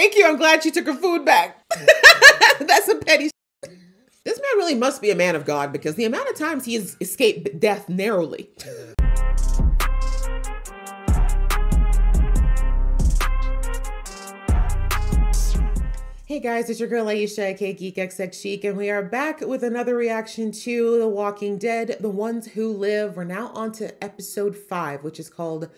Thank you. I'm glad she took her food back. That's some petty shit. This man really must be a man of God, because the amount of times he has escaped death narrowly. Hey guys, it's your girl Aisha, KGeekXXChic, and we are back with another reaction to The Walking Dead, The Ones Who Live. We're now on to episode 5, which is called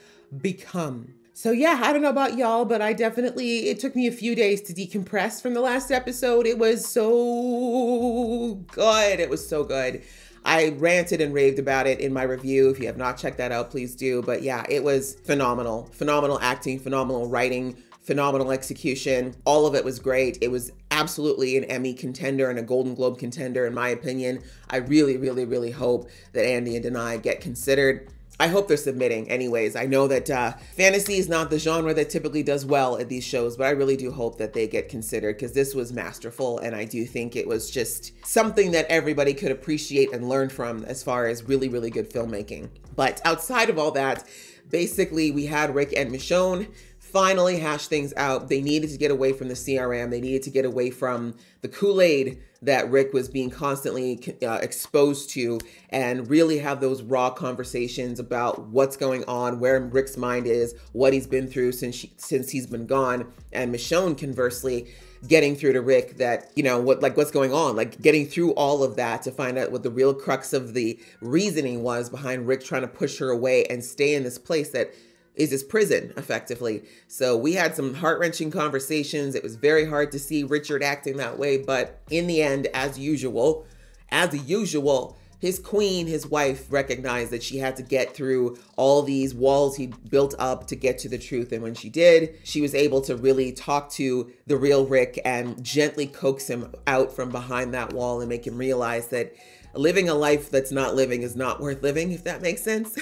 Become. So yeah, I don't know about y'all, but I definitely, it took me a few days to decompress from the last episode. It was so good. It was so good. I ranted and raved about it in my review. If you have not checked that out, please do. But yeah, it was phenomenal. Phenomenal acting, phenomenal writing, phenomenal execution. All of it was great. It was absolutely an Emmy contender and a Golden Globe contender, in my opinion. I really, really, really hope that Andy and Danai get considered. I hope they're submitting anyways. I know that fantasy is not the genre that typically does well at these shows, but I really do hope that they get considered, because this was masterful. And I do think it was just something that everybody could appreciate and learn from as far as really, really good filmmaking. But outside of all that, basically we had Rick and Michonne finally hash things out. They needed to get away from the CRM. They needed to get away from the Kool-Aid that Rick was being constantly exposed to, and really have those raw conversations about what's going on, where Rick's mind is, what he's been through since he's been gone. And Michonne, conversely, getting through to Rick that, you know, what's going on, like getting through all of that to find out what the real crux of the reasoning was behind Rick trying to push her away and stay in this place that is his prison, effectively. So we had some heart-wrenching conversations. It was very hard to see Richard acting that way, but in the end, as usual, his queen, his wife, recognized that she had to get through all these walls he built up to get to the truth. And when she did, she was able to really talk to the real Rick and gently coax him out from behind that wall and make him realize that living a life that's not living is not worth living, if that makes sense.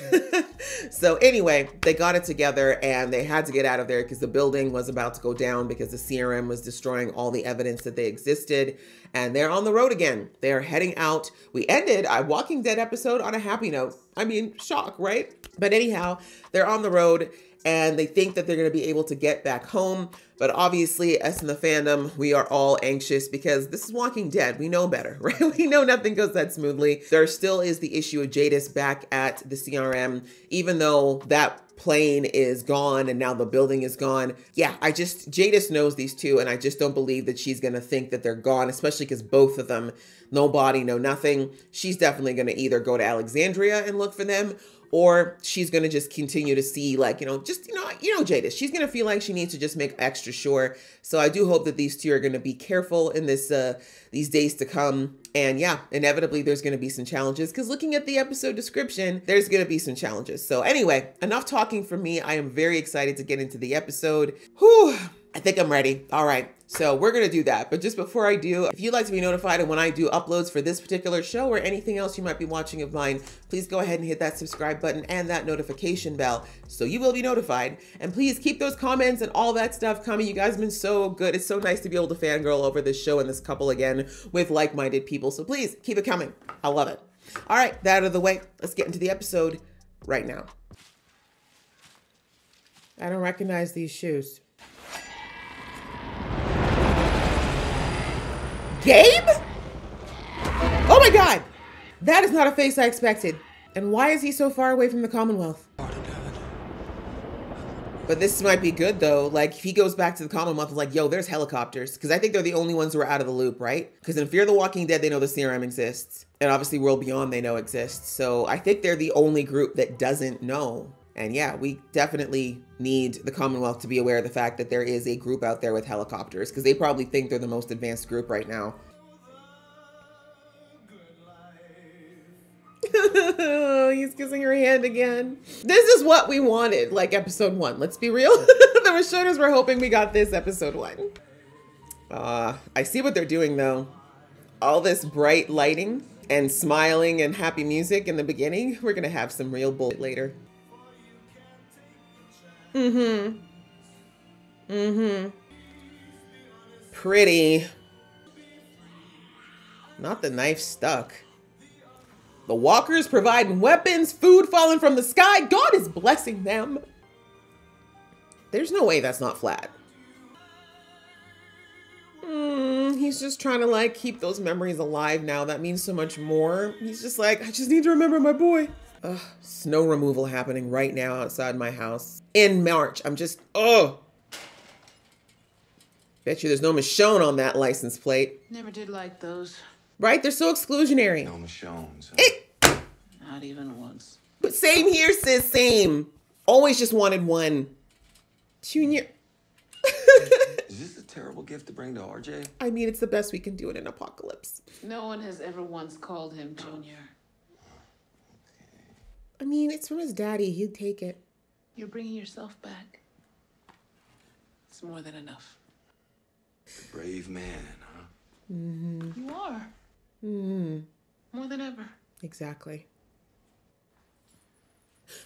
So anyway, they got it together and they had to get out of there because the building was about to go down because the CRM was destroying all the evidence that they existed. And they're on the road again. They are heading out. We ended our Walking Dead episode on a happy note. I mean, shock, right? But anyhow, they're on the road and they think that they're going to be able to get back home. But obviously, us in the fandom, we are all anxious because this is Walking Dead. We know better, right? We know nothing goes that smoothly. There still is the issue of Jadis back at the CRM, even though that plane is gone and now the building is gone. Yeah, Jadis knows these two, and I just don't believe that she's going to think that they're gone, especially because both of them, no body, no nothing. She's definitely going to either go to Alexandria and look for them, or she's going to just continue to see, like, you know, Jadis, she's going to feel like she needs to just make extra sure. So I do hope that these two are going to be careful in this, these days to come. And yeah, inevitably there's going to be some challenges, because looking at the episode description, there's going to be some challenges. So anyway, enough talking for me. I am very excited to get into the episode. Whew. I think I'm ready. All right. So we're going to do that. But just before I do, if you'd like to be notified of when I do uploads for this particular show or anything else you might be watching of mine, please go ahead and hit that subscribe button and that notification bell so you will be notified. And please keep those comments and all that stuff coming. You guys have been so good. It's so nice to be able to fangirl over this show and this couple again with like-minded people. So please keep it coming. I love it. All right, that out of the way. Let's get into the episode right now. I don't recognize these shoes. Gabe? Oh my God! That is not a face I expected. And why is he so far away from the Commonwealth? But this might be good though. Like, if he goes back to the Commonwealth, it's like, yo, there's helicopters. Because I think they're the only ones who are out of the loop, right? Because in Fear of the Walking Dead, they know the CRM exists. And obviously World Beyond, they know exists. So I think they're the only group that doesn't know. And yeah, we definitely need the Commonwealth to be aware of the fact that there is a group out there with helicopters, because they probably think they're the most advanced group right now. He's kissing her hand again. This is what we wanted, like episode 1. Let's be real. The Rashoners were hoping we got this episode 1. I see what they're doing though. All this bright lighting and smiling and happy music in the beginning. We're gonna have some real bullshit later. Mm-hmm. Mm-hmm. Pretty. Not the knife stuck. The walkers providing weapons, food falling from the sky. God is blessing them. There's no way that's not flat. he's just trying to like keep those memories alive now. That means so much more. He's just like, I just need to remember my boy. Ugh, snow removal happening right now outside my house in March. I'm just, oh. Bet you there's no Michonne on that license plate. Never did like those. Right? They're so exclusionary. No Michonne's. Huh? Not even once. But same here, sis, same. Always just wanted one. Junior. Is this a terrible gift to bring to RJ? I mean, it's the best we can do in an apocalypse. No one has ever once called him Junior. I mean, it's from his daddy. He'd take it. You're bringing yourself back. It's more than enough. A brave man, huh? Mm-hmm. You are. Mm-hmm. More than ever. Exactly.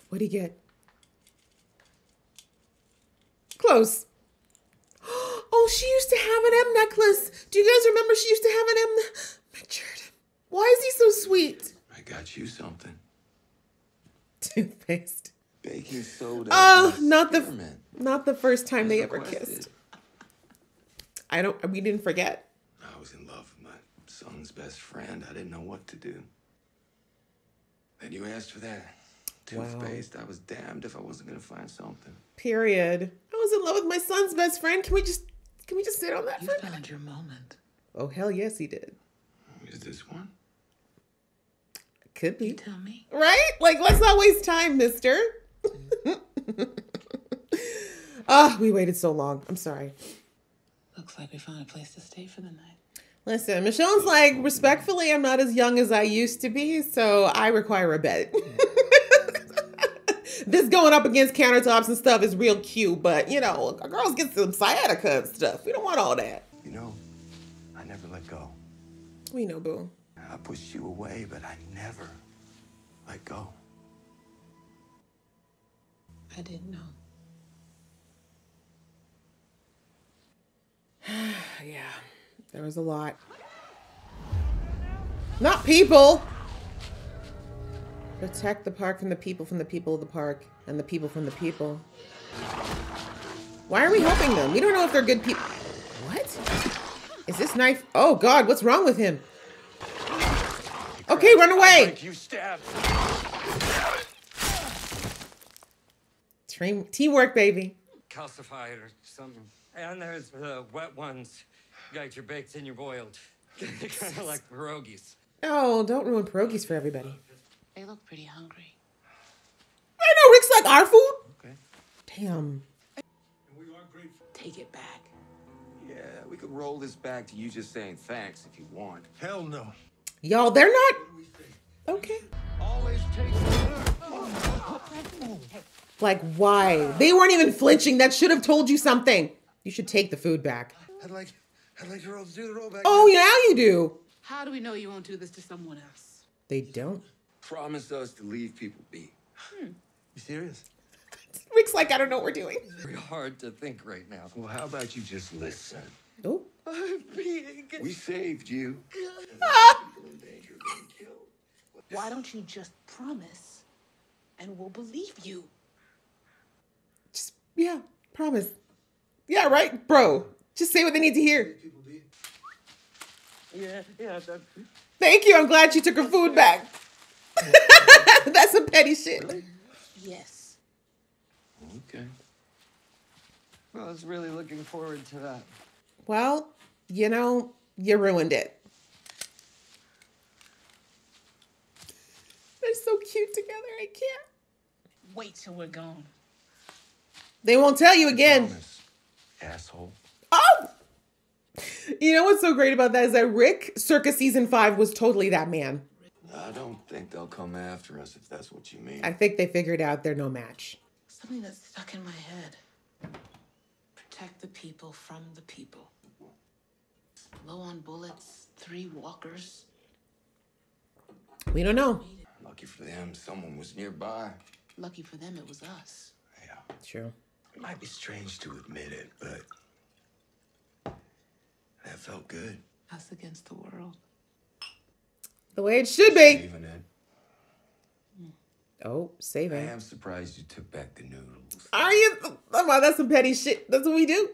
What'd he get? Close. Oh, she used to have an M necklace. Do you guys remember she used to have an M? Richard, why is he so sweet? I got you something. Toothpaste. Baking soda. Oh, not the first time they ever kissed. We didn't forget. I was in love with my son's best friend. I didn't know what to do. Then you asked for that. Toothpaste. Wow. I was damned if I wasn't gonna find something. Period. I was in love with my son's best friend. Can we just sit on that? You found your moment. Oh hell yes, he did. Is this one? Could be. You tell me. Right? Like, let's not waste time, mister. Ah, oh, we waited so long. I'm sorry. Looks like we found a place to stay for the night. Listen, Michonne's like, respectfully, I'm not as young as I used to be, so I require a bed. This going up against countertops and stuff is real cute, but, you know, girls get some sciatica and stuff. We don't want all that. You know, I never let go. We know, boo. I pushed you away, but I never let go. I didn't know. Yeah, there was a lot. Not people! Protect the park from the people of the park, and the people from the people. Why are we helping them? We don't know if they're good people. What? Is this knife? Oh God, what's wrong with him? Okay, run away! You stabbed. Teamwork, baby. Calcified or something. And there's the wet ones. You got your baked and your boiled. Kind of like pierogies. Oh, don't ruin pierogies for everybody. They look pretty hungry. I know, Rick's like our food. Okay. Damn. We are grateful. Take it back. Yeah, we could roll this back to you just saying thanks if you want. Hell no. Y'all, they're not. Okay. Always take. Like, why? They weren't even flinching. That should have told you something. You should take the food back. I'd like to do the roll back. Oh, yeah, you do. How do we know you won't do this to someone else? They don't. Promised us to leave people be. You serious? Rick's like, I don't know what we're doing. It's very hard to think right now. Well, how about you just listen? Oh. We saved you. Why don't you just promise and we'll believe you? Just, yeah, promise. Yeah, right, bro. Just say what they need to hear. Yeah. Thank you. I'm glad you took her food back. That's some petty shit. Really? Yes. Okay. Well, I was really looking forward to that. Well, you know, you ruined it. They're so cute together. I can't. Wait till we're gone. They won't tell you again. Promise. Asshole. Oh! You know what's so great about that is that Rick, circa season 5, was totally that man. I don't think they'll come after us if that's what you mean. I think they figured out they're no match. Something that's stuck in my head. Protect the people from the people. Low on bullets, 3 walkers. We don't know. Lucky for them, someone was nearby. Lucky for them, it was us. Yeah. True. It might be strange to admit it, but that felt good. Us against the world. The way it should be. Saving it. Oh, saving. I am surprised you took back the noodles. Are you? Oh, wow, that's some petty shit. That's what we do.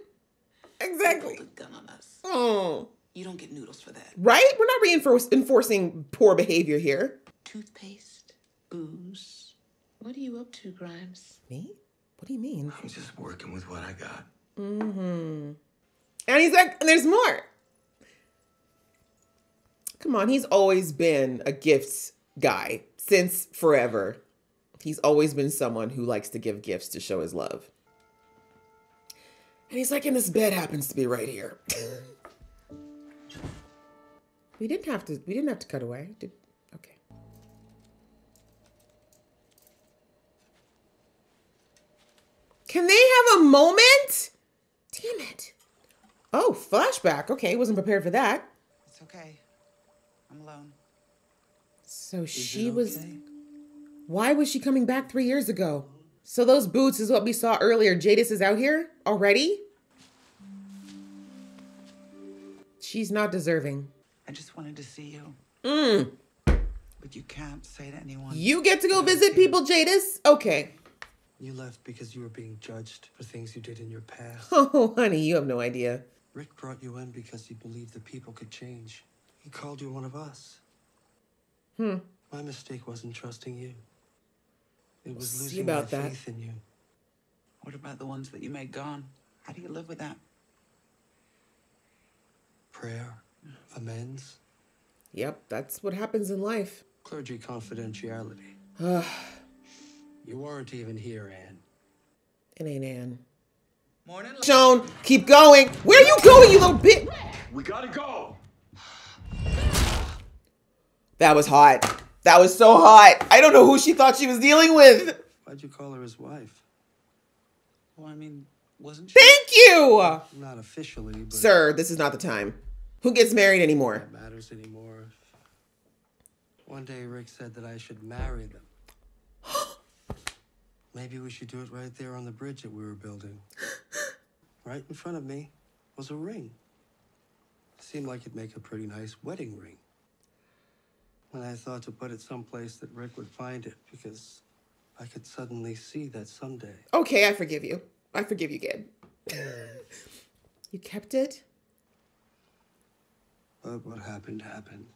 Exactly. Gun on us. Oh. You don't get noodles for that. Right? We're not reinforcing poor behavior here. Toothpaste, booze. What are you up to, Grimes? Me? What do you mean? I'm just working with what I got. Mm-hmm. And he's like, there's more. Come on, he's always been a gifts guy since forever. He's always been someone who likes to give gifts to show his love. And he's like, and this bed happens to be right here. We didn't have to cut away. Okay. Can they have a moment? Damn it. Oh, flashback. Okay, wasn't prepared for that. It's okay. I'm alone. So she was... Why was she coming back 3 years ago? So those boots is what we saw earlier. Jadis is out here already? She's not deserving. I just wanted to see you. Mm. But you can't say to anyone. You get to go visit people, Jadis? Okay. You left because you were being judged for things you did in your past. Oh, honey, you have no idea. Rick brought you in because he believed the people could change. He called you one of us. Hmm. My mistake wasn't trusting you. It was losing my faith in you. What about the ones that you made gone? How do you live with that? Prayer, amends. Yep, that's what happens in life. Clergy confidentiality. You aren't even here, Anne. It ain't Anne. Morning, Joan. Keep going. Where are you going, you little bitch? We gotta go. That was hot. That was so hot. I don't know who she thought she was dealing with. Why'd you call her his wife? Well, I mean, wasn't she? Thank you! Not officially, but... Sir, this is not the time. Who gets married anymore? It matters anymore. One day, Rick said that I should marry them. Maybe we should do it right there on the bridge that we were building. Right in front of me was a ring. Seemed like it'd make a pretty nice wedding ring. And I thought to put it someplace that Rick would find it, because I could suddenly see that someday. Okay, I forgive you. I forgive you, Gabe. You kept it? But what happened, happened.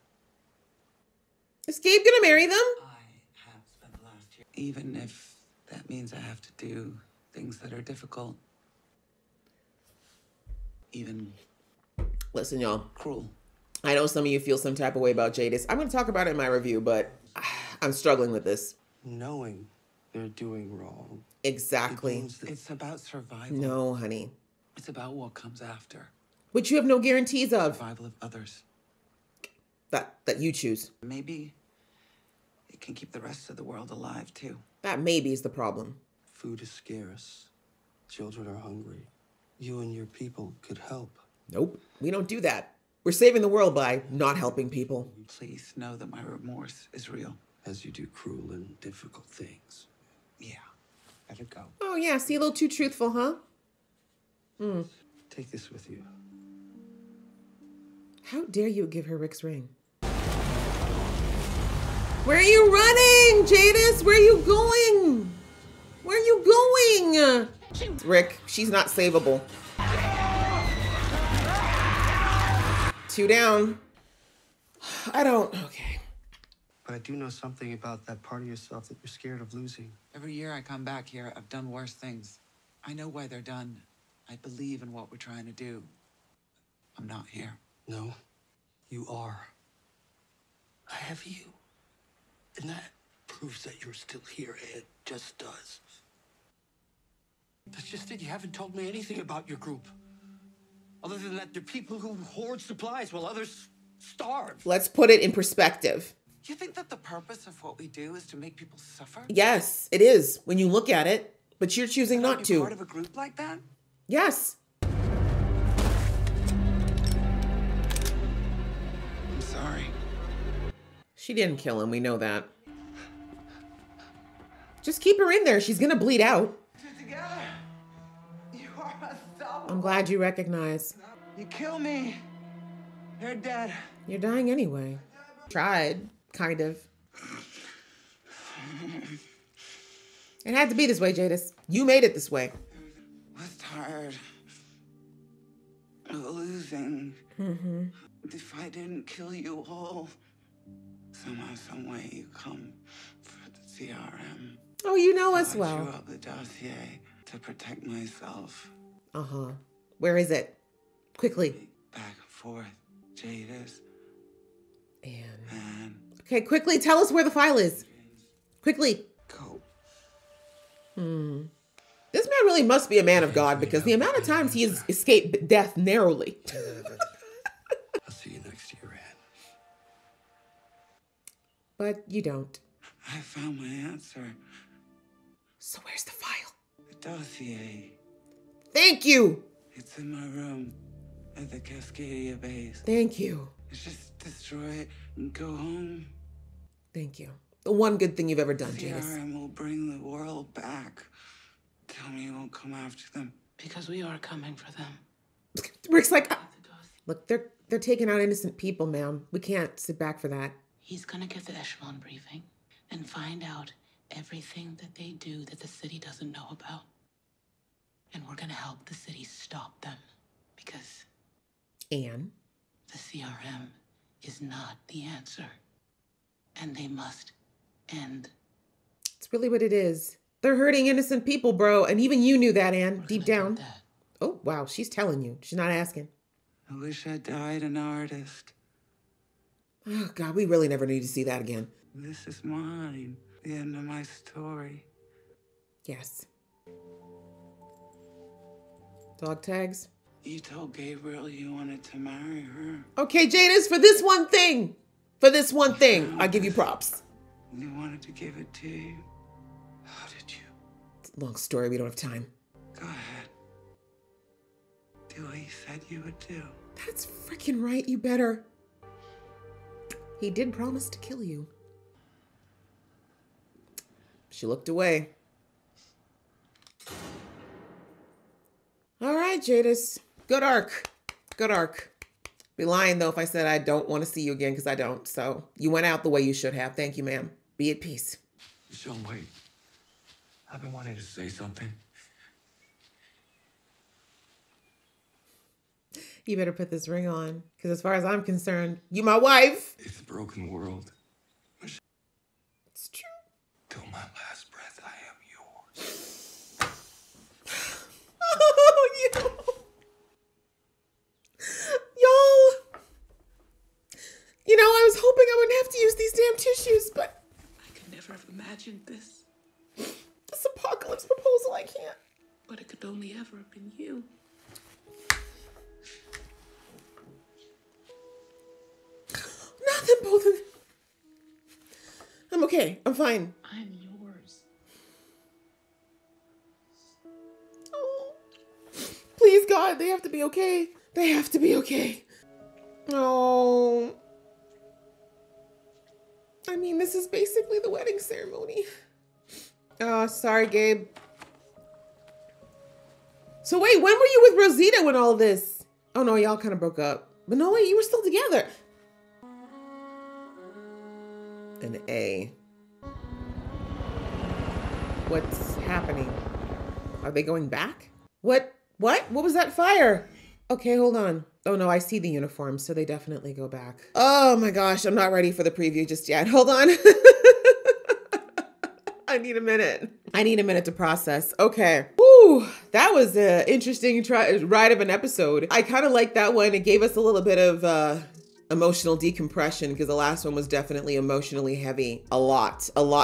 Is Gabe gonna marry them? I have spent the last year. Even if that means I have to do things that are difficult. Even... Listen, y'all. Cruel. I know some of you feel some type of way about Jadis. I'm going to talk about it in my review, but I'm struggling with this. Knowing they're doing wrong. Exactly. It's about survival. No, honey. It's about what comes after. Which you have no guarantees of. Survival of others. That you choose. Maybe it can keep the rest of the world alive, too. That maybe is the problem. Food is scarce. Children are hungry. You and your people could help. Nope. We don't do that. We're saving the world by not helping people. Please know that my remorse is real. As you do cruel and difficult things. Yeah, let it go. Oh yeah, see, a little too truthful, huh? Mm. Take this with you. How dare you give her Rick's ring? Where are you running, Jadis? Where are you going? Where are you going? Rick, she's not savable. Two down. Okay. But I do know something about that part of yourself that you're scared of losing. Every year I come back here, I've done worse things. I know why they're done. I believe in what we're trying to do. I'm not here. No, you are. I have you. And that proves that you're still here, it just does. That's just it, you haven't told me anything about your group. Other than that, they're people who hoard supplies while others starve. Let's put it in perspective. Do you think that the purpose of what we do is to make people suffer? Yes, it is, when you look at it. But you're choosing not to. Are you part of a group like that? Yes. I'm sorry. She didn't kill him, we know that. Just keep her in there, she's gonna bleed out. Together. I'm glad you recognize. You kill me. You're dead. You're dying anyway. Tried, kind of. It had to be this way, Jadis. You made it this way. I was tired of losing. everything. Mm-hmm. If I didn't kill you all, somehow, some way, you come for the CRM. Oh, you know us well. I drew up the dossier to protect myself. Uh-huh. Where is it? Quickly. Back and forth. Jadis. And... Okay, quickly tell us where the file is. Quickly. Go. Hmm. This man really must be a man of God because the amount of times he has escaped death narrowly. I'll see you next year, Ann. But you don't. I found my answer. So where's the file? The dossier. Thank you. It's in my room at the Cascadia base. Thank you. Just destroy it and go home. Thank you. The one good thing you've ever done, Jadis. CRM will bring the world back. Tell me you won't come after them. Because we are coming for them. Rick's like, look, they're taking out innocent people, ma'am. We can't sit back for that. He's gonna give the Echelon briefing and find out everything that they do that the city doesn't know about. And we're gonna help the city stop them. Because... Anne? The CRM is not the answer. And they must end. It's really what it is. They're hurting innocent people, bro. And even you knew that, Anne, deep down. Oh, wow. She's telling you. She's not asking. I wish I died an artist. Oh, God, we really never need to see that again. This is mine. The end of my story. Yes. Dog tags. You told Gabriel you wanted to marry her. Okay, Jadis, for this one thing. For this one thing, I give you props. You wanted to give it to you. How did you? It's a long story, we don't have time. Go ahead. Do what you said you would do. That's freaking right, you better. He did promise to kill you. She looked away. All right, Jadis. Good arc. Good arc. Be lying, though, if I said I don't want to see you again, because I don't. So you went out the way you should have. Thank you, ma'am. Be at peace. Michonne, wait. I've been wanting to say something. You better put this ring on, because as far as I'm concerned, you my wife. It's a broken world. Michonne. It's true. Till my last breath, I am yours. Oh, you. Y'all, you know, I was hoping I wouldn't have to use these damn tissues, but I could never have imagined this. This apocalypse proposal, I can't. But it could only ever have been you. Nothing, both of them. I'm okay. I'm fine. I'm yours. Oh, please, God, they have to be okay. They have to be okay. Oh. I mean, this is basically the wedding ceremony. Oh, sorry, Gabe. So wait, when were you with Rosita when all this? Oh no, y'all kind of broke up. But no, wait, you were still together. An A. What's happening? Are they going back? What? What was that fire? Okay, hold on. Oh no, I see the uniform, so they definitely go back. Oh my gosh, I'm not ready for the preview just yet. Hold on. I need a minute. I need a minute to process. Okay. Woo, that was an interesting ride of an episode. I kind of like that one. It gave us a little bit of emotional decompression because the last one was definitely emotionally heavy. A lot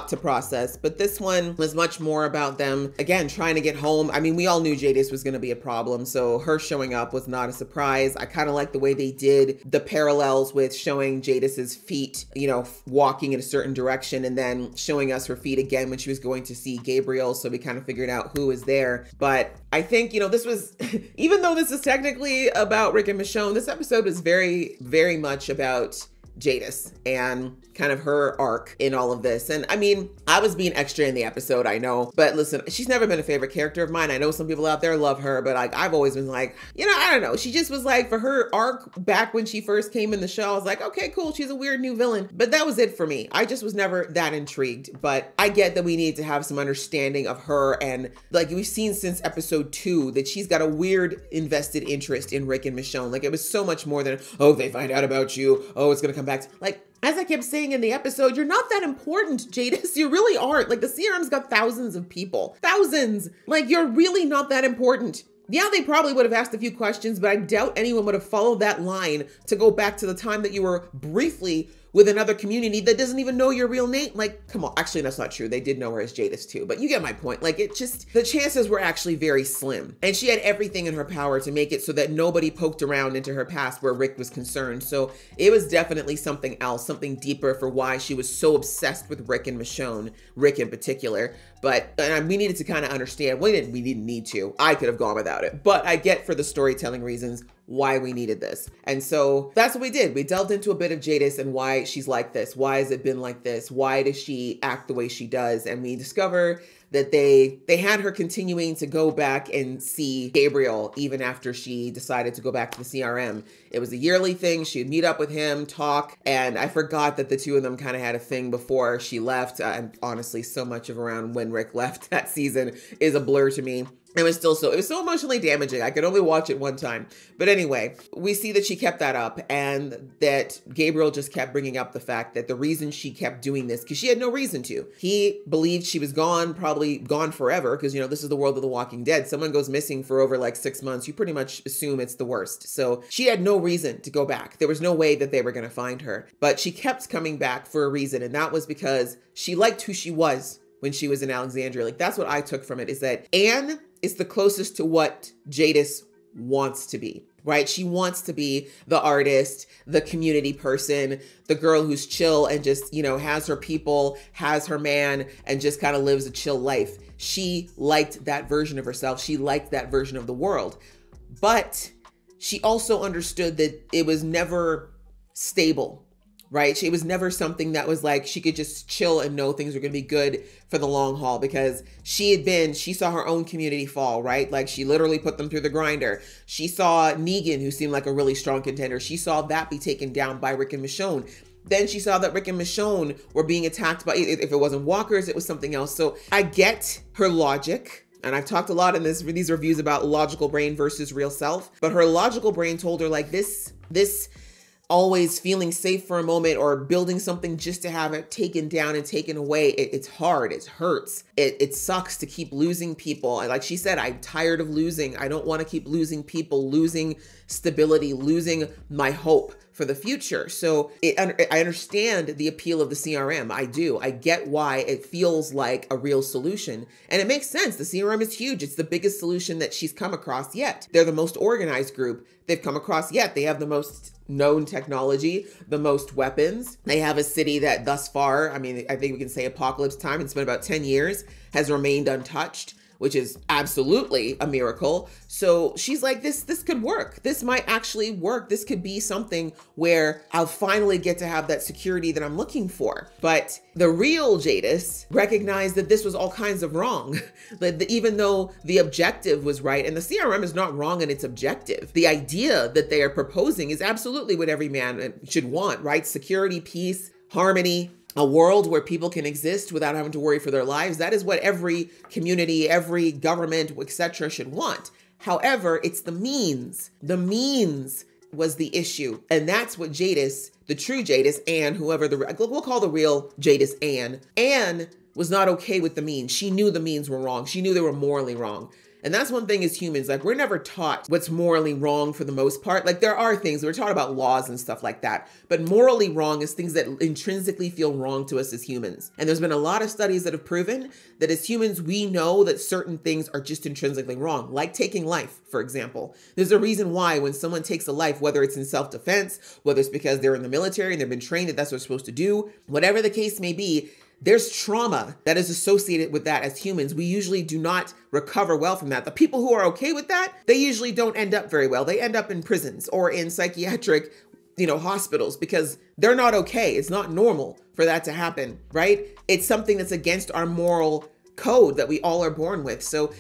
to process. But this one was much more about them, again, trying to get home. I mean, we all knew Jadis was going to be a problem. So her showing up was not a surprise. I kind of like the way they did the parallels with showing Jadis's feet, you know, walking in a certain direction and then showing us her feet again when she was going to see Gabriel. So we kind of figured out who was there. But I think, you know, this was, even though this is technically about Rick and Michonne, this episode was very, very much about Jadis and kind of her arc in all of this. And I mean, I was being extra in the episode, I know, but listen, she's never been a favorite character of mine. I know some people out there love her, but like, I've always been like, you know, I don't know. She just was like, for her arc back when she first came in the show, I was like, okay, cool. She's a weird new villain, but that was it for me. I just was never that intrigued, but I get that we need to have some understanding of her. And like we've seen since episode 2 that she's got a weird invested interest in Rick and Michonne. Like it was so much more than, oh, they find out about you. Oh, it's going to come back to, like, as I kept saying in the episode, you're not that important, Jadis. You really aren't. Like the CRM's got thousands of people, thousands. Like you're really not that important. Yeah, they probably would have asked a few questions, but I doubt anyone would have followed that line to go back to the time that you were briefly with another community that doesn't even know your real name. Like, come on. Actually, that's not true. They did know her as Jadis too, but you get my point. Like it just, the chances were actually very slim, and she had everything in her power to make it so that nobody poked around into her past where Rick was concerned. So it was definitely something else, something deeper for why she was so obsessed with Rick and Michonne, Rick in particular. But and we needed to kind of understand, we didn't need to, I could have gone without it, but I get for the storytelling reasons why we needed this. And so that's what we did. We delved into a bit of Jadis and why she's like this. Why has it been like this? Why does she act the way she does? And we discover that they had her continuing to go back and see Gabriel even after she decided to go back to the CRM. It was a yearly thing. She'd meet up with him, talk. And I forgot that the two of them kind of had a thing before she left. And honestly, so much of around when Rick left that season is a blur to me. It was so emotionally damaging. I could only watch it one time. But anyway, we see that she kept that up and that Gabriel just kept bringing up the fact that the reason she kept doing this, because she had no reason to. He believed she was gone, probably gone forever, because, you know, this is the world of The Walking Dead. Someone goes missing for over like 6 months. You pretty much assume it's the worst. So she had no reason to go back. There was no way that they were going to find her. But she kept coming back for a reason. And that was because she liked who she was when she was in Alexandria. Like, that's what I took from it, is that Anne is the closest to what Jadis wants to be, right? She wants to be the artist, the community person, the girl who's chill and just, you know, has her people, has her man, and just kind of lives a chill life. She liked that version of herself. She liked that version of the world. But she also understood that it was never stable, right? She was never something that was like, she could just chill and know things were going to be good for the long haul, because she saw her own community fall, right? Like she literally put them through the grinder. She saw Negan, who seemed like a really strong contender. She saw that be taken down by Rick and Michonne. Then she saw that Rick and Michonne were being attacked by, if it wasn't walkers, it was something else. So I get her logic. And I've talked a lot in these reviews about logical brain versus real self, but her logical brain told her like this always feeling safe for a moment or building something just to have it taken down and taken away. It's hard. It hurts. It sucks to keep losing people. Like she said, I'm tired of losing. I don't want to keep losing people, losing stability, losing my hope for the future. So I understand the appeal of the CRM. I do. I get why it feels like a real solution. And it makes sense. The CRM is huge. It's the biggest solution that she's come across yet. They're the most organized group they've come across yet. They have the most known technology, the most weapons. They have a city that thus far, I mean, I think we can say apocalypse time, it's been about 10 years, has remained untouched, which is absolutely a miracle. So she's like, this could work. This might actually work. This could be something where I'll finally get to have that security that I'm looking for. But the real Jadis recognized that this was all kinds of wrong. That even though the objective was right, and the CRM is not wrong in its objective, the idea that they are proposing is absolutely what every man should want, right? Security, peace, harmony, a world where people can exist without having to worry for their lives. That is what every community, every government, etc. should want. However, it's the means. The means was the issue. And that's what Jadis, the true Jadis, Anne, whoever we'll call the real Jadis Anne was not okay with the means. She knew the means were wrong. She knew they were morally wrong. And that's one thing as humans, like we're never taught what's morally wrong for the most part. Like there are things we're taught about laws and stuff like that, but morally wrong is things that intrinsically feel wrong to us as humans. And there's been a lot of studies that have proven that as humans, we know that certain things are just intrinsically wrong, like taking life, for example. There's a reason why when someone takes a life, whether it's in self-defense, whether it's because they're in the military and they've been trained that that's what they're supposed to do, whatever the case may be, there's trauma that is associated with that as humans. We usually do not recover well from that. The people who are okay with that, they usually don't end up very well. They end up in prisons or in psychiatric you know, hospitals, because they're not okay. It's not normal for that to happen, right? It's something that's against our moral code that we all are born with. So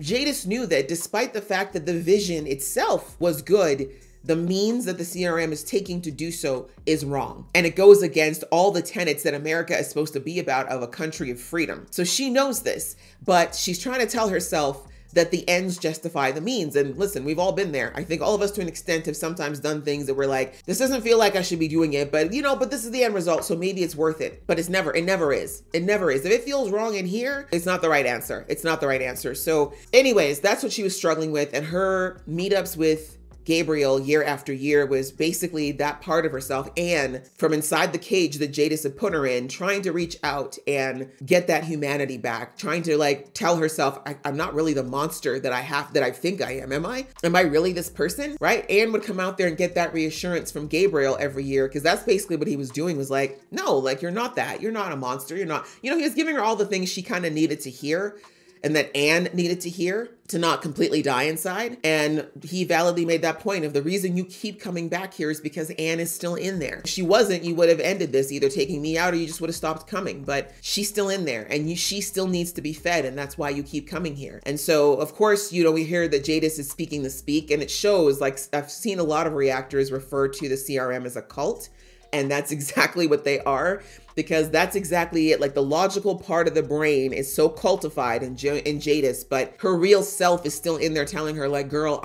Jadis knew that despite the fact that the vision itself was good, the means that the CRM is taking to do so is wrong. And it goes against all the tenets that America is supposed to be about, of a country of freedom. So she knows this, but she's trying to tell herself that the ends justify the means. And listen, we've all been there. I think all of us to an extent have sometimes done things that we're like, this doesn't feel like I should be doing it, but you know, but this is the end result, so maybe it's worth it. But it never is. If it feels wrong in here, it's not the right answer. It's not the right answer. So anyways, that's what she was struggling with. And her meetups with Gabriel year after year was basically that part of herself, and from inside the cage that Jadis had put her in, trying to reach out and get that humanity back, trying to like tell herself, I'm not really the monster that I think I am. Am I really this person, right? Anne would come out there and get that reassurance from Gabriel every year, because that's basically what he was doing, was like, no, like you're not that, you're not a monster, you're not, you know, he was giving her all the things she kind of needed to hear, and that Anne needed to hear to not completely die inside. And he validly made that point of, the reason you keep coming back here is because Anne is still in there. If she wasn't, you would have ended this, either taking me out or you just would have stopped coming, but she's still in there, and she still needs to be fed, and that's why you keep coming here. And so of course, you know, we hear that Jadis is speaking the speak, and it shows, like I've seen a lot of reactors refer to the CRM as a cult, and that's exactly what they are, because that's exactly it. Like the logical part of the brain is so cultified in Jadis, but her real self is still in there telling her like, girl,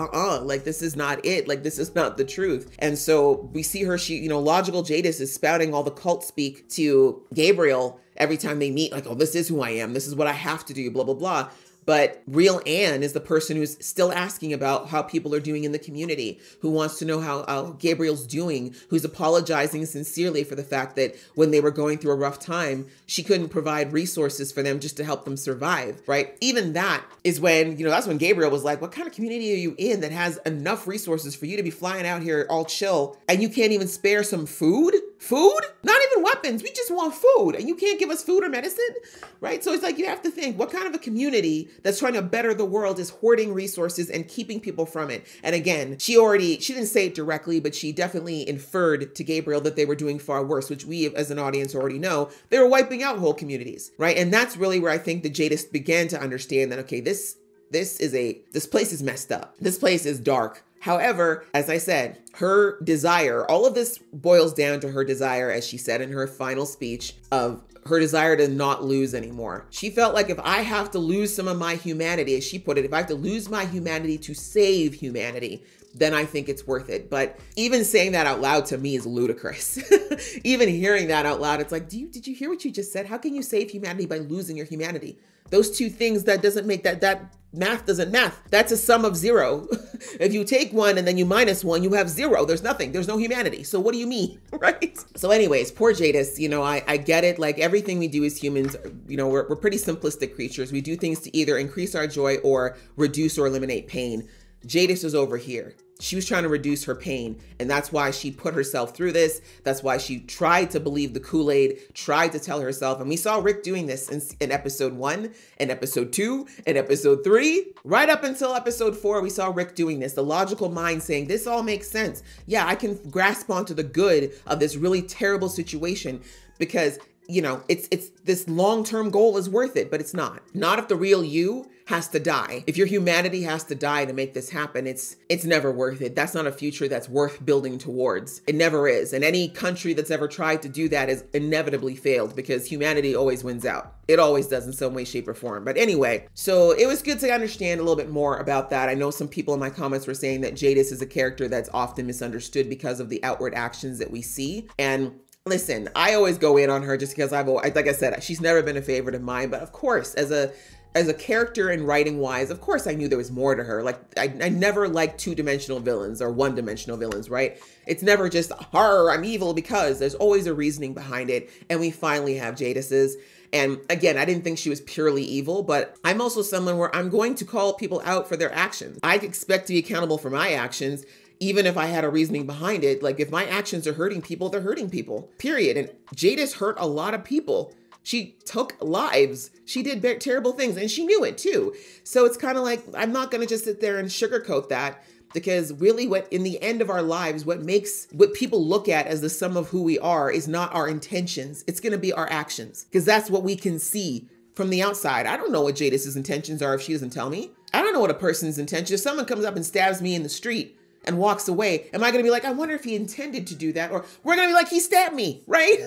like this is not it. Like this is not the truth. And so we see her, you know, logical Jadis is spouting all the cult speak to Gabriel every time they meet, like, oh, this is who I am. This is what I have to do, blah, blah, blah. But real Anne is the person who's still asking about how people are doing in the community, who wants to know how Gabriel's doing, who's apologizing sincerely for the fact that when they were going through a rough time, she couldn't provide resources for them just to help them survive, right? Even that is when, you know, that's when Gabriel was like, what kind of community are you in that has enough resources for you to be flying out here all chill, and you can't even spare some food? Food? Not even weapons. We just want food, and you can't give us food or medicine, right? So it's like, you have to think, what kind of a community that's trying to better the world is hoarding resources and keeping people from it? And again, she didn't say it directly, but she definitely inferred to Gabriel that they were doing far worse, which we as an audience already know. They were wiping out whole communities, right? And that's really where I think the Jadis began to understand that, okay, this place is messed up. This place is dark. However, as I said, her desire, all of this boils down to her desire, as she said in her final speech, of her desire to not lose anymore. She felt like, if I have to lose some of my humanity, as she put it, if I have to lose my humanity to save humanity, then I think it's worth it. But even saying that out loud to me is ludicrous. Even hearing that out loud, it's like, did you hear what you just said? How can you save humanity by losing your humanity? Those two things, that doesn't make that math doesn't math. That's a sum of zero. If you take one and then you minus one, you have zero. There's nothing, there's no humanity. So what do you mean, right? So anyways, poor Jadis, you know, I get it. Like everything we do as humans, you know, we're pretty simplistic creatures. We do things to either increase our joy or reduce or eliminate pain. Jadis was over here. She was trying to reduce her pain, and that's why she put herself through this. That's why she tried to believe the Kool-Aid, tried to tell herself. And we saw Rick doing this in episode 1, in episode 2, in episode 3, right up until episode 4, we saw Rick doing this. The logical mind saying, this all makes sense. Yeah, I can grasp onto the good of this really terrible situation because, you know, it's this long-term goal is worth it, but it's not. Not if the real you has to die. If your humanity has to die to make this happen, it's never worth it. That's not a future that's worth building towards. It never is. And any country that's ever tried to do that has inevitably failed, because humanity always wins out. It always does in some way, shape, or form. But anyway, so it was good to understand a little bit more about that. I know some people in my comments were saying that Jadis is a character that's often misunderstood because of the outward actions that we see. And listen, I always go in on her just because like I said, she's never been a favorite of mine, but of course, as a character and writing wise, of course I knew there was more to her. Like I never liked two-dimensional villains or one-dimensional villains, right? It's never just horror, I'm evil, because there's always a reasoning behind it. And we finally have Jadis's. And again, I didn't think she was purely evil, but I'm also someone where I'm going to call people out for their actions. I expect to be accountable for my actions, even if I had a reasoning behind it. Like if my actions are hurting people, they're hurting people, period. And Jadis hurt a lot of people. She took lives. She did terrible things, and she knew it too. So it's kind of like, I'm not going to just sit there and sugarcoat that Because really what, in the end of our lives, what people look at as the sum of who we are is not our intentions. It's going to be our actions, because that's what we can see from the outside. I don't know what Jadis's intentions are if she doesn't tell me. I don't know what a person's intention. If someone comes up and stabs me in the street and walks away, am I going to be like, I wonder if he intended to do that? Or we're going to be like, he stabbed me, right?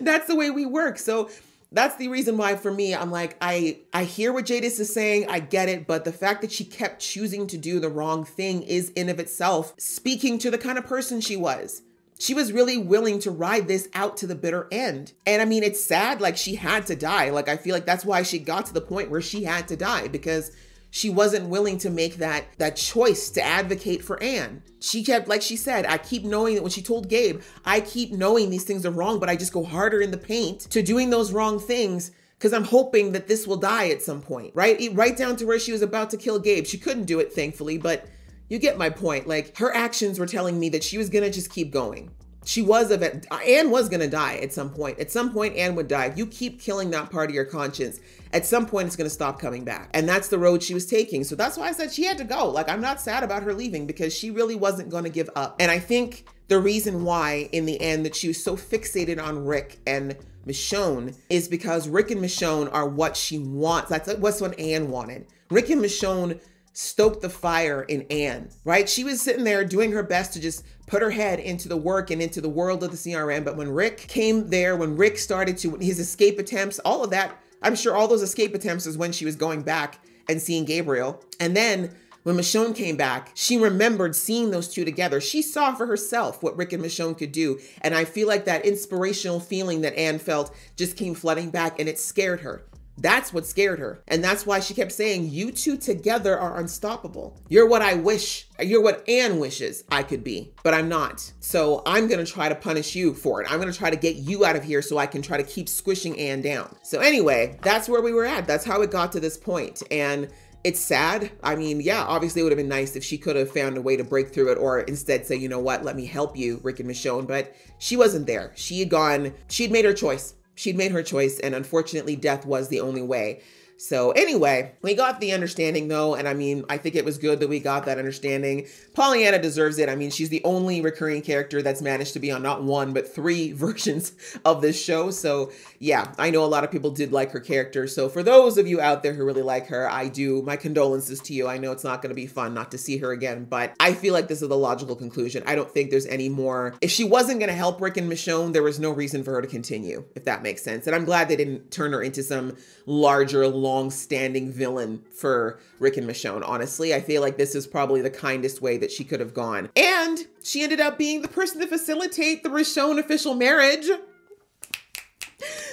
That's the way we work. So that's the reason why for me, I'm like, I hear what Jadis is saying. I get it. But the fact that she kept choosing to do the wrong thing is in of itself speaking to the kind of person she was. She was really willing to ride this out to the bitter end. And I mean, it's sad, like she had to die. Like, I feel like that's why she got to the point where she had to die, because she wasn't willing to make that choice to advocate for Anne. She kept, like she said, I keep knowing that when she told Gabe, I keep knowing these things are wrong, but I just go harder in the paint to doing those wrong things because I'm hoping that this will die at some point, right? Right down to where she was about to kill Gabe. She couldn't do it, thankfully, but you get my point. Like, her actions were telling me that she was gonna just keep going. Anne was gonna die at some point. At some point, Anne would die. If you keep killing that part of your conscience, at some point it's gonna stop coming back. And that's the road she was taking. So that's why I said she had to go. Like, I'm not sad about her leaving, because she really wasn't gonna give up. And I think the reason why in the end that she was so fixated on Rick and Michonne is because Rick and Michonne are what she wants. That's what Anne wanted. Rick and Michonne stoked the fire in Anne, right? She was sitting there doing her best to just put her head into the work and into the world of the CRM. But when Rick came there, when Rick started to his escape attempts, all of that, I'm sure all those escape attempts is when she was going back and seeing Gabriel. And then when Michonne came back, she remembered seeing those two together. She saw for herself what Rick and Michonne could do. And I feel like that inspirational feeling that Anne felt just came flooding back, and it scared her. That's what scared her. And that's why she kept saying, you two together are unstoppable. You're what I wish. You're what Anne wishes I could be, but I'm not. So I'm going to try to punish you for it. I'm going to try to get you out of here so I can try to keep squishing Anne down. So anyway, that's where we were at. That's how it got to this point. And it's sad. I mean, yeah, obviously it would have been nice if she could have found a way to break through it, or instead say, you know what, let me help you, Rick and Michonne. But she wasn't there. She'd made her choice. She'd made her choice, and unfortunately death was the only way. So anyway, we got the understanding though. And I mean, I think it was good that we got that understanding. Pollyanna deserves it. I mean, she's the only recurring character that's managed to be on not one, but three versions of this show. So yeah, I know a lot of people did like her character. So for those of you out there who really like her, I do, my condolences to you. I know it's not going to be fun not to see her again, but I feel like this is the logical conclusion. I don't think there's any more. If she wasn't going to help Rick and Michonne, there was no reason for her to continue, if that makes sense. And I'm glad they didn't turn her into some larger, long-standing villain for Rick and Michonne. Honestly, I feel like this is probably the kindest way that she could have gone. And she ended up being the person to facilitate the Michonne official marriage.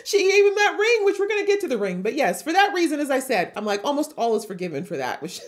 She gave him that ring, which we're going to get to the ring. But yes, for that reason, as I said, I'm like, almost all is forgiven for that. Which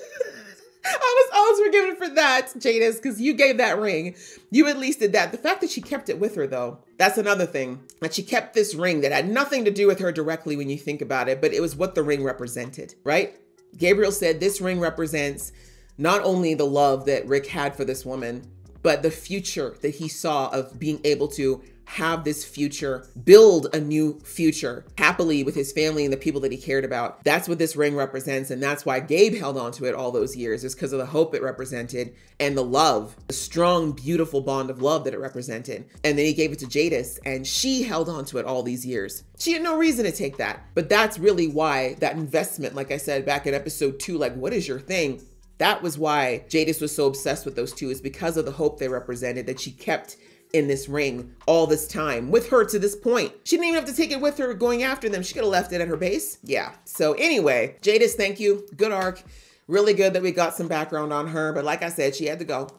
I was always forgiven for that, Jadis, because you gave that ring. You at least did that. The fact that she kept it with her, though, that's another thing. That she kept this ring that had nothing to do with her directly when you think about it, but it was what the ring represented, right? Gabriel said this ring represents not only the love that Rick had for this woman, but the future that he saw of being able to have this future, build a new future happily with his family and the people that he cared about. That's what this ring represents. And that's why Gabe held on to it all those years, is because of the hope it represented and the love, the strong, beautiful bond of love that it represented. And then he gave it to Jadis, and she held on to it all these years. She had no reason to take that. But that's really why that investment, like I said back in episode 2, like, what is your thing? That was why Jadis was so obsessed with those two, is because of the hope they represented that she kept in this ring all this time with her to this point. She didn't even have to take it with her going after them. She could have left it at her base. Yeah. So anyway, Jadis, thank you. Good arc. Really good that we got some background on her. But like I said, she had to go.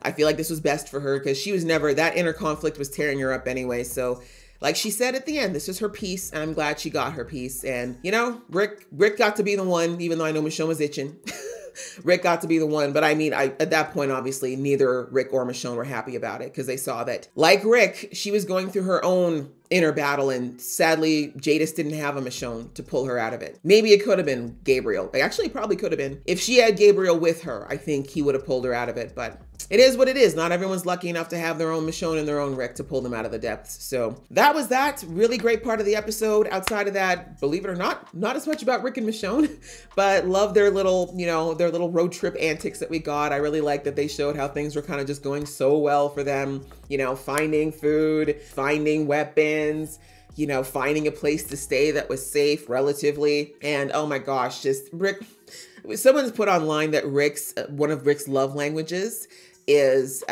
I feel like this was best for her, because she was never, that inner conflict was tearing her up anyway. So like she said at the end, this is her piece, and I'm glad she got her piece. And you know, Rick got to be the one, even though I know Michonne was itching. Rick got to be the one. But I mean, at that point, obviously, neither Rick or Michonne were happy about it, because they saw that, like Rick, she was going through her own inner battle. And sadly, Jadis didn't have a Michonne to pull her out of it. Maybe it could have been Gabriel. It actually probably could have been. If she had Gabriel with her, I think he would have pulled her out of it. But it is what it is. Not everyone's lucky enough to have their own Michonne and their own Rick to pull them out of the depths. So that was that really great part of the episode. Outside of that, believe it or not, not as much about Rick and Michonne, but love their little, you know, their little road trip antics that we got. I really like that they showed how things were kind of just going so well for them, you know, finding food, finding weapons, you know, finding a place to stay that was safe relatively. And oh my gosh, just Rick, someone's put online that Rick's, one of Rick's love languages is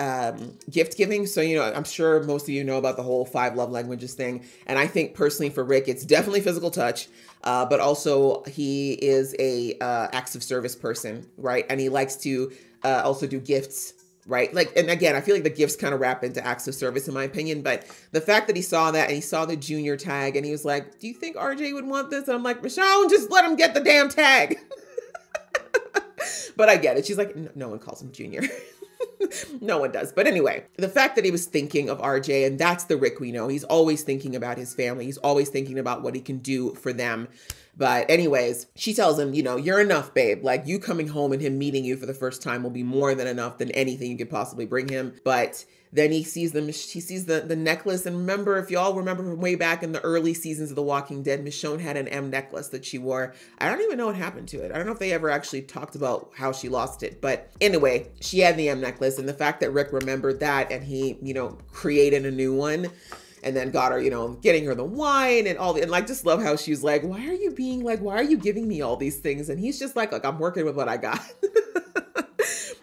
gift giving. So, you know, I'm sure most of you know about the whole 5 love languages thing. And I think personally for Rick, it's definitely physical touch, but also he is a acts of service person, right? And he likes to also do gifts, right? Like, and again, I feel like the gifts kind of wrap into acts of service in my opinion, but the fact that he saw that and he saw the junior tag and he was like, do you think RJ would want this? And I'm like, Michonne, just let him get the damn tag. But I get it. She's like, no one calls him junior. No one does. But anyway, the fact that he was thinking of RJ, and that's the Rick we know. He's always thinking about his family. He's always thinking about what he can do for them. But anyways, she tells him, you know, you're enough, babe. Like, you coming home and him meeting you for the first time will be more than enough than anything you could possibly bring him. But then he sees them, she sees the necklace. And remember, if y'all remember from way back in the early seasons of The Walking Dead, Michonne had an M necklace that she wore. I don't even know what happened to it. I don't know if they ever actually talked about how she lost it. But anyway, she had the M necklace, and the fact that Rick remembered that and he, you know, created a new one and then got her, you know, getting her the wine and all the, and like, just love how she's like, why are you being like, why are you giving me all these things? And he's just like I'm working with what I got.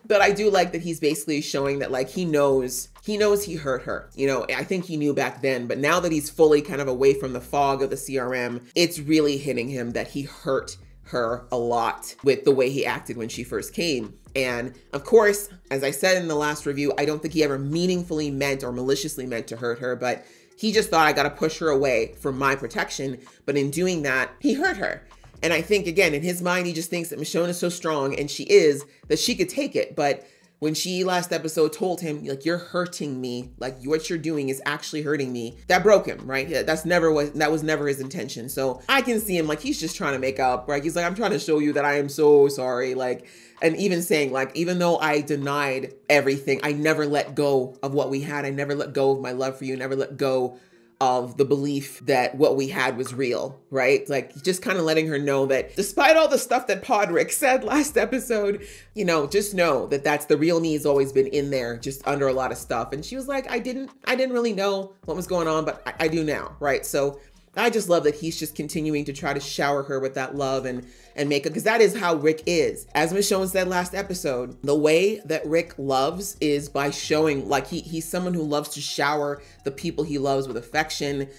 But I do like that he's basically showing that, like, he knows he hurt her. You know, I think he knew back then, but now that he's fully kind of away from the fog of the CRM, it's really hitting him that he hurt her a lot with the way he acted when she first came. And of course, as I said in the last review, I don't think he ever meaningfully meant or maliciously meant to hurt her, but he just thought, I gotta push her away for my protection. But in doing that, he hurt her. And I think, again, in his mind, he just thinks that Michonne is so strong, and she is, that she could take it. But when she last episode told him, like, you're hurting me, like what you're doing is actually hurting me, that broke him, right? Yeah, that was never his intention. So I can see him, like, he's just trying to make up, right? He's like, I'm trying to show you that I am so sorry. Like, and even saying, like, even though I denied everything, I never let go of what we had. I never let go of my love for you, never let go of the belief that what we had was real, right? Like, just kind of letting her know that despite all the stuff that Podrick said last episode, you know, just know that that's the real me's always been in there, just under a lot of stuff. And she was like, I didn't really know what was going on, but I do now, right? So I just love that he's just continuing to try to shower her with that love and make it, because that is how Rick is. As Michonne said last episode, the way that Rick loves is by showing, like, he's someone who loves to shower the people he loves with affection,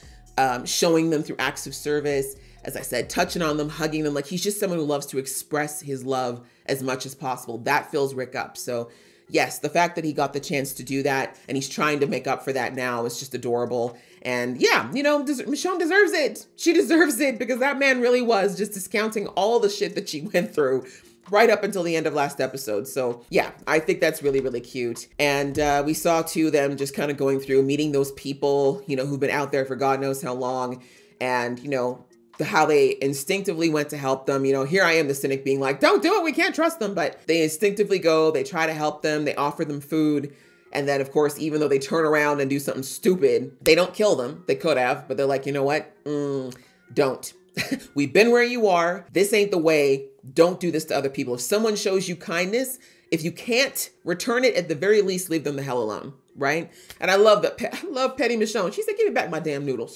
showing them through acts of service. As I said, touching on them, hugging them. Like, he's just someone who loves to express his love as much as possible. That fills Rick up. So yes, the fact that he got the chance to do that and he's trying to make up for that now is just adorable. And yeah, you know, Michonne deserves it. She deserves it, because that man really was just discounting all the shit that she went through right up until the end of last episode. So yeah, I think that's really, really cute. And we saw two of them just kind of going through, meeting those people, you know, who've been out there for God knows how long, and, you know, how they instinctively went to help them. You know, here I am, the cynic, being like, don't do it, we can't trust them. But they instinctively go, they try to help them, they offer them food. And then, of course, even though they turn around and do something stupid, they don't kill them. They could have, but they're like, you know what? Don't. We've been where you are. This ain't the way. Don't do this to other people. If someone shows you kindness, if you can't return it, at the very least, leave them the hell alone, right? And I love that. I love Petty Michonne. She said, give me back my damn noodles.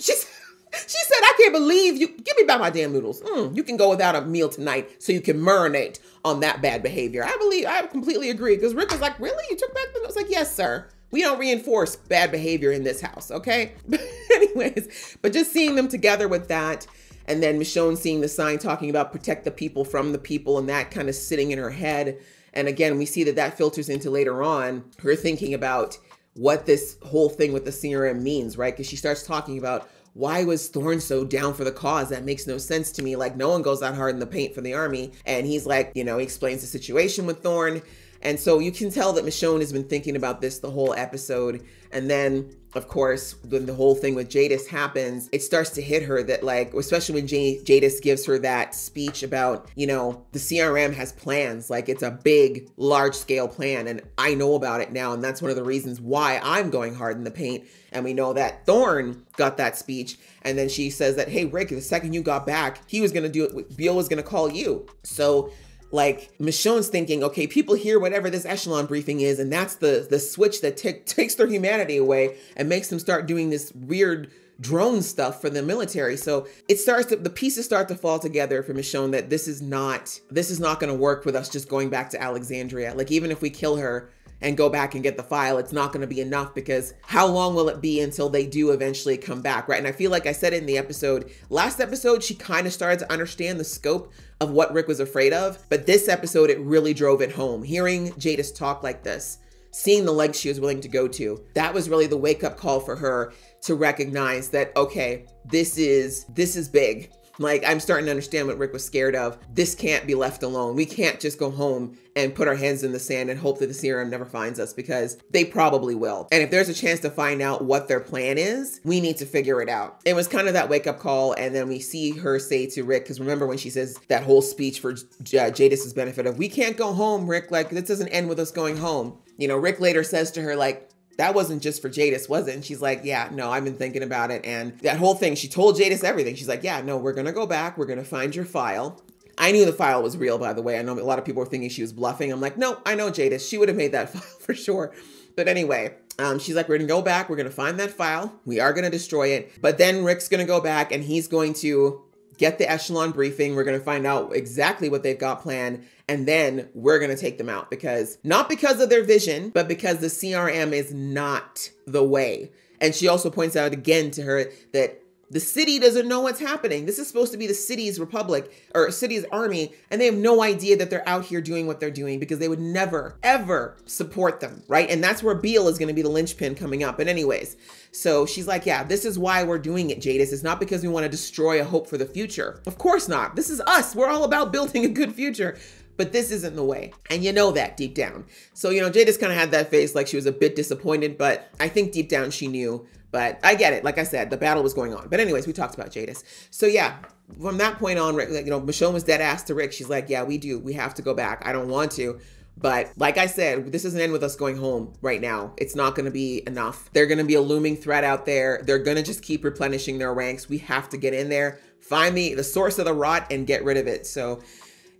She said, I can't believe you. Give me back my damn noodles. You can go without a meal tonight so you can marinate on that bad behavior. I completely agree. Because Rick was like, really? You took back the noodles? Like, yes, sir. We don't reinforce bad behavior in this house, okay? But anyways, but just seeing them together with that, and then Michonne seeing the sign talking about protect the people from the people, and that kind of sitting in her head. And again, we see that that filters into later on her thinking about what this whole thing with the CRM means, right? Because she starts talking about, why was Thorne so down for the cause? That makes no sense to me. Like, no one goes that hard in the paint for the army. And he's like, you know, he explains the situation with Thorne. And so you can tell that Michonne has been thinking about this the whole episode. And then, of course, when the whole thing with Jadis happens, it starts to hit her that, like, especially when Jadis gives her that speech about, you know, the CRM has plans, like it's a big, large scale plan. And I know about it now. And that's one of the reasons why I'm going hard in the paint. And we know that Thorne got that speech. And then she says that, hey, Rick, the second you got back, he was going to do it. Beale was going to call you. So like Michonne's thinking, okay, people hear whatever this Echelon briefing is, and that's the switch that takes their humanity away and makes them start doing this weird drone stuff for the military. So it starts to, the pieces start to fall together for Michonne that this is not going to work with us just going back to Alexandria. Like even if we kill her and go back and get the file, it's not going to be enough, because how long will it be until they do eventually come back, right? And I feel like I said it in the episode, last episode, she kind of started to understand the scope of what Rick was afraid of, but this episode, it really drove it home. Hearing Jadis talk like this, seeing the length she was willing to go to, that was really the wake-up call for her to recognize that, okay, this is big. Like, I'm starting to understand what Rick was scared of. This can't be left alone. We can't just go home and put our hands in the sand and hope that the CRM never finds us, because they probably will. And if there's a chance to find out what their plan is, we need to figure it out. It was kind of that wake up call. And then we see her say to Rick, because remember when she says that whole speech for Jadis's benefit of, we can't go home, Rick, like this doesn't end with us going home. You know, Rick later says to her, like, that wasn't just for Jadis, was it? And she's like, yeah, no, I've been thinking about it. And that whole thing, she told Jadis everything. She's like, yeah, no, we're going to go back. We're going to find your file. I knew the file was real, by the way. I know a lot of people were thinking she was bluffing. I'm like, no, I know Jadis. She would have made that file for sure. But anyway, she's like, we're going to go back. We're going to find that file. We are going to destroy it. But then Rick's going to go back and he's going to get the Echelon briefing. We're going to find out exactly what they've got planned. And then we're going to take them out, because not because of their vision, but because the CRM is not the way. And she also points out again to her that the city doesn't know what's happening. This is supposed to be the city's republic or city's army. And they have no idea that they're out here doing what they're doing, because they would never, ever support them, right? And that's where Beale is going to be the linchpin coming up. But anyways, so she's like, yeah, this is why we're doing it, Jadis. It's not because we want to destroy a hope for the future. Of course not. This is us. We're all about building a good future. But this isn't the way. And you know that deep down. So, you know, Jadis kind of had that face like she was a bit disappointed, but I think deep down she knew. But I get it. Like I said, the battle was going on. But anyways, we talked about Jadis. So yeah, from that point on, Rick, you know, Michonne was dead ass to Rick. She's like, yeah, we do. We have to go back. I don't want to. But like I said, this doesn't end with us going home right now. It's not going to be enough. They're going to be a looming threat out there. They're going to just keep replenishing their ranks. We have to get in there, find the source of the rot and get rid of it. So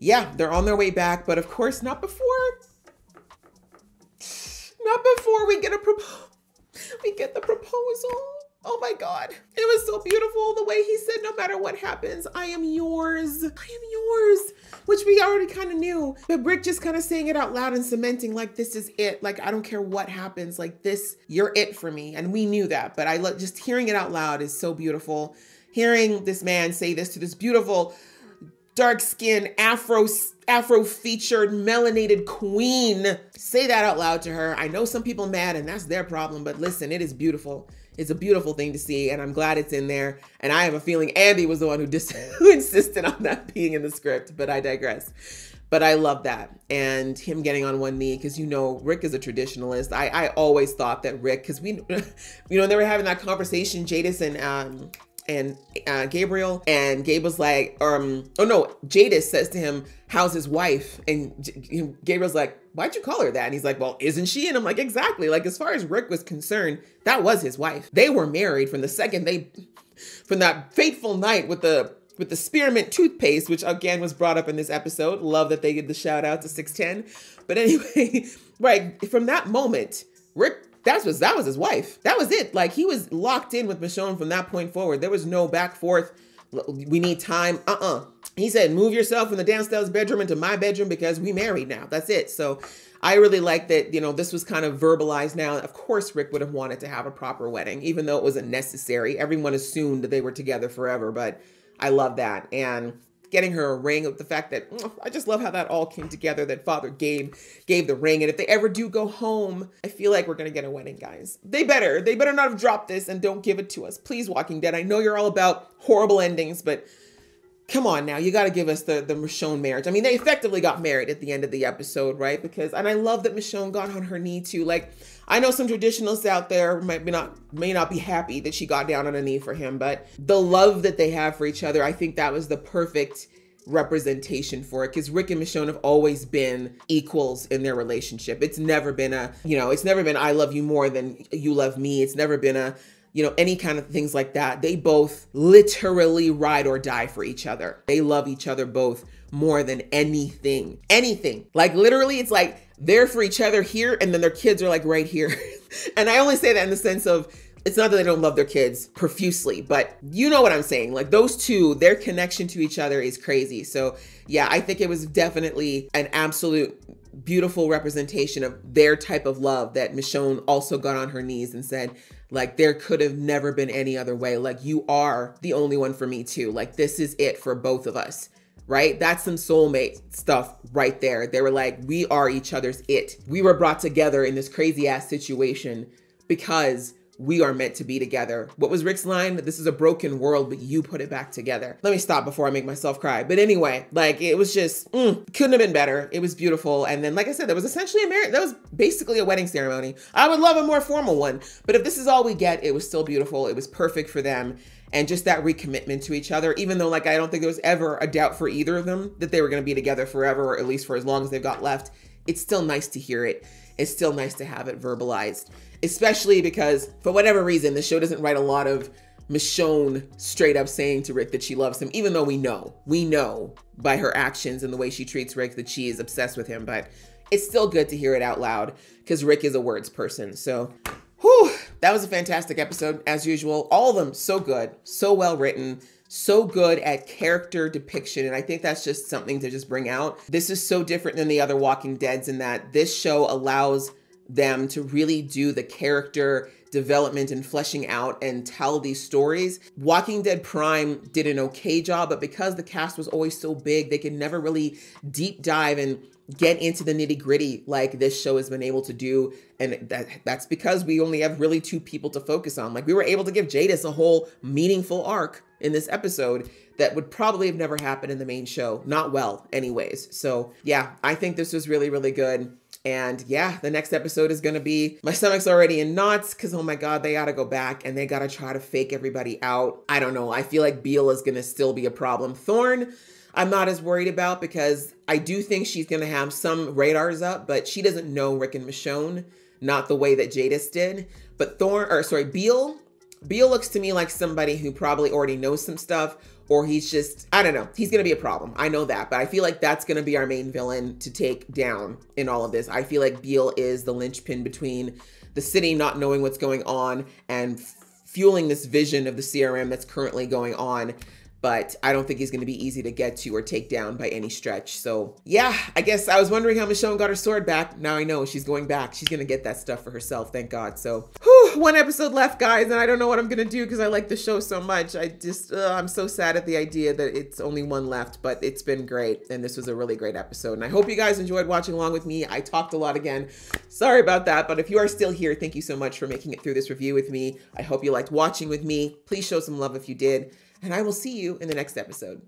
yeah, they're on their way back, but of course not before we get the proposal. Oh my God. It was so beautiful. The way he said, no matter what happens, I am yours. I am yours, which we already kind of knew, but Rick just kind of saying it out loud and cementing like, this is it. Like, I don't care what happens, like this, you're it for me. And we knew that, but just hearing it out loud is so beautiful. Hearing this man say this to this beautiful, dark-skinned, Afro-featured, melanated queen. Say that out loud to her. I know some people mad and that's their problem, but listen, it is beautiful. It's a beautiful thing to see and I'm glad it's in there. And I have a feeling Andy was the one who insisted on that being in the script, but I digress. But I love that. And him getting on one knee, because you know, Rick is a traditionalist. I always thought that Rick, because we, you know, they were having that conversation, Jadis and Gabriel, and Gabe was like, oh no, Jadis says to him, how's his wife? And Gabriel's like, why'd you call her that? And he's like, well, isn't she? And I'm like, exactly. Like, as far as Rick was concerned, that was his wife. They were married from the second from that fateful night with the spearmint toothpaste, which again was brought up in this episode. Love that they did the shout out to 610. But anyway, right from that moment, Rick, that was his wife. That was it. Like, he was locked in with Michonne from that point forward. There was no back forth. We need time. He said, move yourself from the downstairs bedroom into my bedroom because we married now. That's it. So I really like that, you know, this was kind of verbalized now. Of course, Rick would have wanted to have a proper wedding, even though it wasn't necessary. Everyone assumed that they were together forever, but I love that. And getting her a ring, with the fact that, I just love how that all came together, that Father Gabe gave the ring. And if they ever do go home, I feel like we're going to get a wedding, guys. They better not have dropped this and don't give it to us. Please, Walking Dead. I know you're all about horrible endings, but come on now, you got to give us the Michonne marriage. I mean, they effectively got married at the end of the episode, right? Because, and I love that Michonne got on her knee too. Like, I know some traditionalists out there may not be happy that she got down on a knee for him, but the love that they have for each other, I think that was the perfect representation for it, because Rick and Michonne have always been equals in their relationship. It's never been a, you know, it's never been I love you more than you love me. It's never been a, you know, any kind of things like that. They both literally ride or die for each other. They love each other both more than anything, anything. Like literally, it's like they're for each other here and then their kids are like right here. And I only say that in the sense of, it's not that they don't love their kids profusely, but you know what I'm saying? Like those two, their connection to each other is crazy. So yeah, I think it was definitely an absolute beautiful representation of their type of love that Michonne also got on her knees and said, like, there could have never been any other way. Like, you are the only one for me too. Like, this is it for both of us, right? That's some soulmate stuff right there. They were like, we are each other's it. We were brought together in this crazy ass situation because we are meant to be together. What was Rick's line? This is a broken world, but you put it back together. Let me stop before I make myself cry. But anyway, like it was just, couldn't have been better. It was beautiful. And then, like I said, that was essentially a marriage. That was basically a wedding ceremony. I would love a more formal one, but if this is all we get, it was still beautiful. It was perfect for them. And just that recommitment to each other, even though like, I don't think there was ever a doubt for either of them that they were gonna be together forever, or at least for as long as they've got left. It's still nice to hear it. It's still nice to have it verbalized, especially because for whatever reason, the show doesn't write a lot of Michonne straight up saying to Rick that she loves him, even though we know by her actions and the way she treats Rick that she is obsessed with him, but it's still good to hear it out loud because Rick is a words person. So whew, that was a fantastic episode as usual. All of them so good, so well written, so good at character depiction. And I think that's just something to just bring out. This is so different than the other Walking Deads in that this show allows them to really do the character development and fleshing out and tell these stories. Walking Dead Prime did an okay job, but because the cast was always so big, they could never really deep dive and get into the nitty gritty like this show has been able to do. And that's because we only have really two people to focus on. Like we were able to give Jadis a whole meaningful arc in this episode that would probably have never happened in the main show. Not well anyways. So yeah, I think this was really, really good. And yeah, the next episode is gonna be, my stomach's already in knots because oh my God, they gotta go back and they gotta try to fake everybody out. I don't know, I feel like Beale is gonna still be a problem. Thorne, I'm not as worried about because I do think she's gonna have some radars up, but she doesn't know Rick and Michonne, not the way that Jadis did. But Beale looks to me like somebody who probably already knows some stuff, or he's just, I don't know, he's gonna be a problem. I know that, but I feel like that's gonna be our main villain to take down in all of this. I feel like Beale is the linchpin between the city not knowing what's going on and fueling this vision of the CRM that's currently going on. But I don't think he's gonna be easy to get to or take down by any stretch. So yeah, I guess I was wondering how Michonne got her sword back. Now I know she's going back. She's gonna get that stuff for herself, thank God. So whew, one episode left, guys, and I don't know what I'm gonna do because I like the show so much. I just, I'm so sad at the idea that it's only one left, but it's been great. And this was a really great episode. And I hope you guys enjoyed watching along with me. I talked a lot again. Sorry about that, but if you are still here, thank you so much for making it through this review with me. I hope you liked watching with me. Please show some love if you did. And I will see you in the next episode.